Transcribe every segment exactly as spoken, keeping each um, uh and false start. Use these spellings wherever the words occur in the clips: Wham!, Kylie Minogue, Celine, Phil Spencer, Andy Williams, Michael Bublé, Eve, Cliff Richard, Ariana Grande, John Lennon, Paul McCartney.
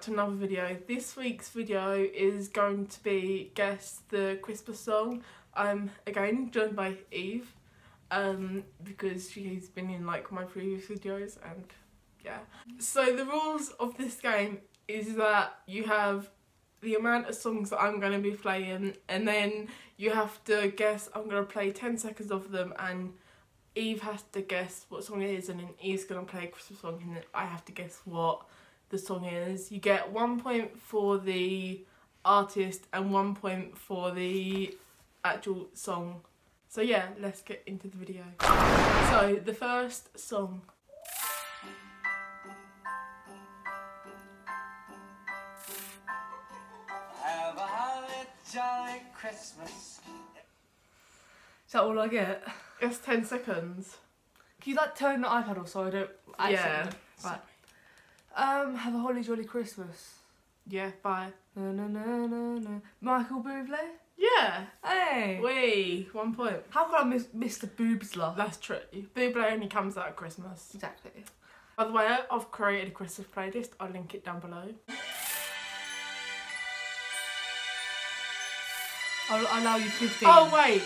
back to another video. This week's video is going to be Guess the Christmas Song. Um, again, joined by Eve, um, because she's been in like my previous videos, and yeah. So the rules of this game is that you have the amount of songs that I'm going to be playing, and then you have to guess. I'm going to play ten seconds of them, and Eve has to guess what song it is, and then Eve's going to play a Christmas song, and then I have to guess what the song is. You get one point for the artist and one point for the actual song. So yeah, let's get into the video. So the first song. Have a holly jolly Christmas. Is that all I get? It's ten seconds. Can you like turn the iPad off so I don't accidentally? Yeah. Right. Um, have a holly jolly Christmas. Yeah, bye. Na, na, na, na, na. Michael Bublé? Yeah. Hey. Wee. One point. How could I miss, miss the boobs love? That's true. Bublé only comes out at Christmas. Exactly. By the way, I've created a Christmas playlist. I'll link it down below. I'll, I'll allow you fifteen. Oh, wait.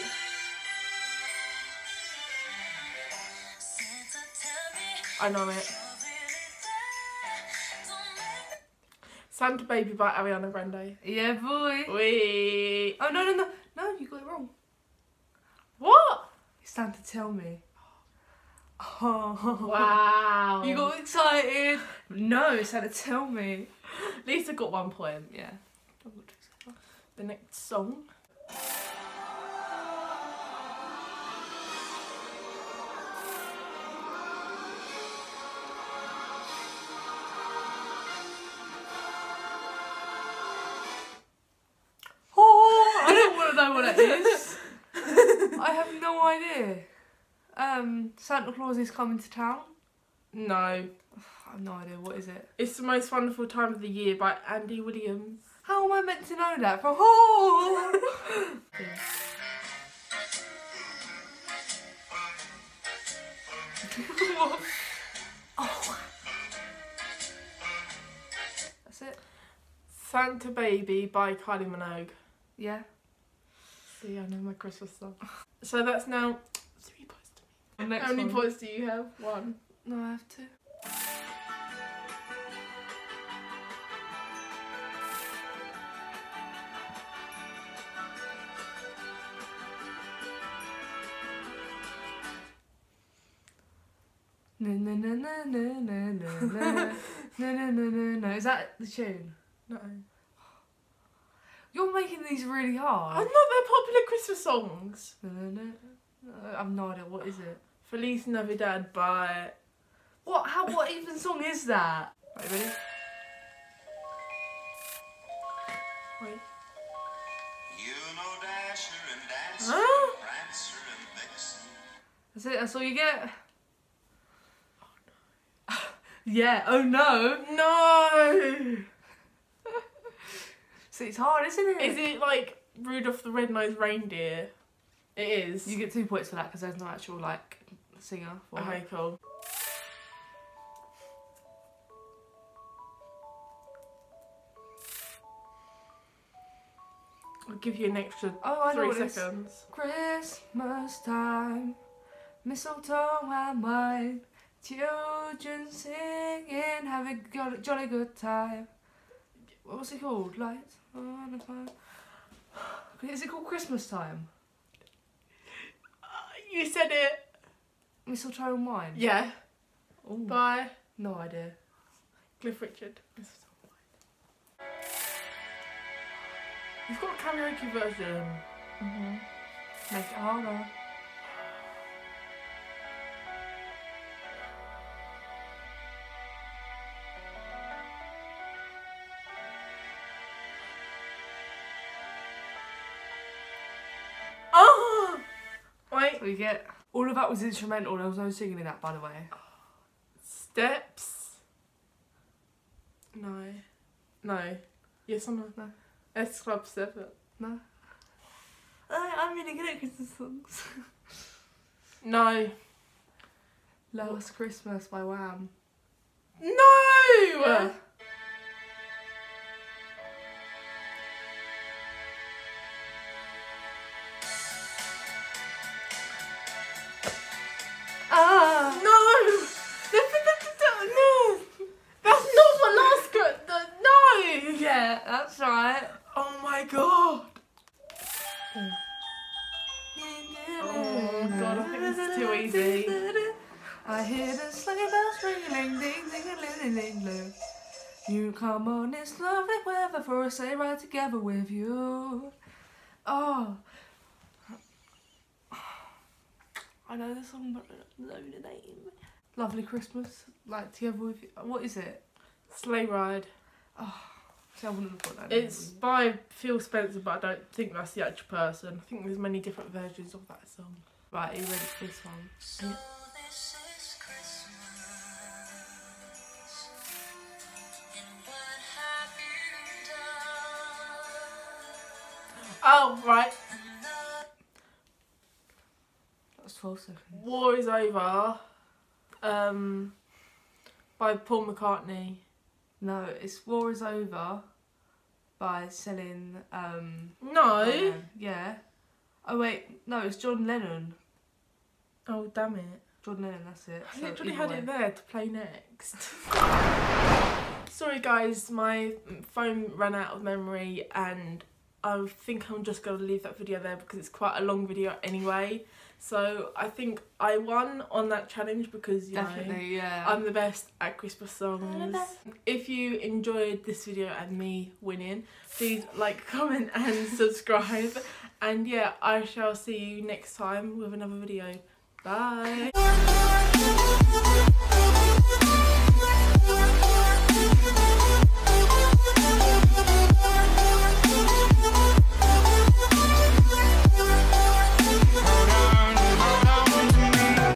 I know it. Santa Baby by Ariana Grande. Yeah, boy. Wee. Oh, no, no, no. No, you got it wrong. What? It's Santa Tell Me. Oh. Wow. You got excited. No, it's Santa Tell Me. Lisa got one point. Yeah. The next song. I have no idea. Um, Santa Claus Is Coming to Town? No. I have no idea. What is it? It's The Most Wonderful Time of the Year by Andy Williams. How am I meant to know that? From oh! Yeah. What? Oh. That's it. Santa Baby by Kylie Minogue. Yeah. Yeah, I know my Christmas song. So that's now three points to me. Next How many one. points do you have? One. No, I have two. No, no, no, no, no, no, no, no, no, no, no, no. Is that the tune? No. You're making these really hard. I know they're popular Christmas songs. No, no, no. no I've no idea. What is it? Feliz Navidad by... What? How? What even song is that? Wait, ready? Wait. You know Dasher and Dancer, huh? And Prancer and Vixen. That's it. That's all you get. Oh no. Yeah. Oh no. No. So it's hard, isn't it? Is it like Rudolph the Red-Nosed Reindeer? It is. You get two points for that because there's no actual like singer. For okay, it. cool. I'll give you an extra oh, three I know seconds. Christmas time, mistletoe and wine, children singing, having a jolly good time. What was it called? Lights on a fire. Is it called Christmas Time? Uh, you said it. Mistletoe and Wine? Yeah. Ooh. Bye. No idea. Cliff Richard. Mistletoe and Wine. You've got a karaoke version. Mm-hmm. Make it harder. We get all of that was instrumental. There was no singing in that, by the way. Steps. No. No. Yes or no? No. S Club Seven. No. I, I'm really good at Christmas songs. No. Last Christmas by Wham. No. Yeah. not? Oh my god. Mm. Oh god, I think this is too easy. I hear the sleigh bells ringing, ding ding ding ding ding. You come on this lovely weather for a sleigh ride together with you. Oh. I know this song, but I don't know the name. Lovely Christmas, like together with you. What is it? Sleigh Ride. Oh, see, I wouldn't have thought that. It's name. By Phil Spencer, but I don't think that's the actual person. I think there's many different versions of that song. Right, are you ready for this one? So yeah. This is Christmas, and what have you done? Oh, right. twelve seconds. War Is Over, um, by Paul McCartney. No, it's War Is Over by Celine. Um, no. Lennon. Yeah. Oh wait, no, it's John Lennon. Oh damn it. John Lennon, that's it. I so literally had way. It there to play next. Sorry guys, my phone ran out of memory and I think I'm just going to leave that video there because it's quite a long video anyway. So I think I won on that challenge because, you Definitely, know, yeah. I'm the best at Christmas songs. If you enjoyed this video and me winning, please like, comment and subscribe. And yeah, I shall see you next time with another video. Bye!